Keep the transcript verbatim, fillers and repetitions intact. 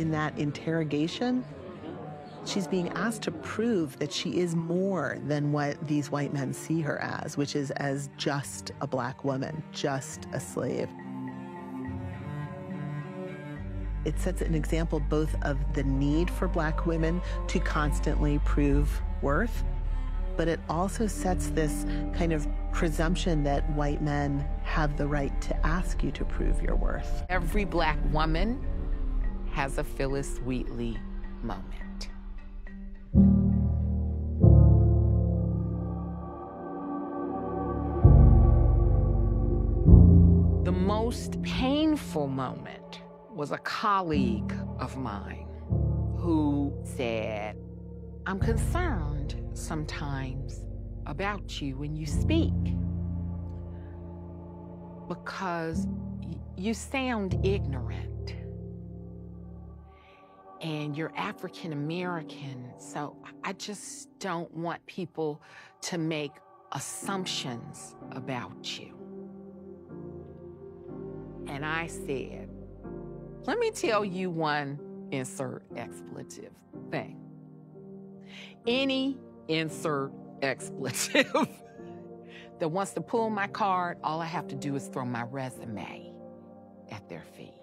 in that interrogation, she's being asked to prove that she is more than what these white men see her as, which is as just a black woman, just a slave. It sets an example both of the need for black women to constantly prove worth, but it also sets this kind of presumption that white men have the right to ask you to prove your worth. Every black woman has a Phyllis Wheatley moment. The most painful moment was a colleague of mine who said, "I'm concerned sometimes about you when you speak because you sound ignorant and you're African American, so I just don't want people to make assumptions about you." And I said, "Let me tell you one insert expletive thing. Any insert expletive that wants to pull my card, all I have to do is throw my resume at their feet."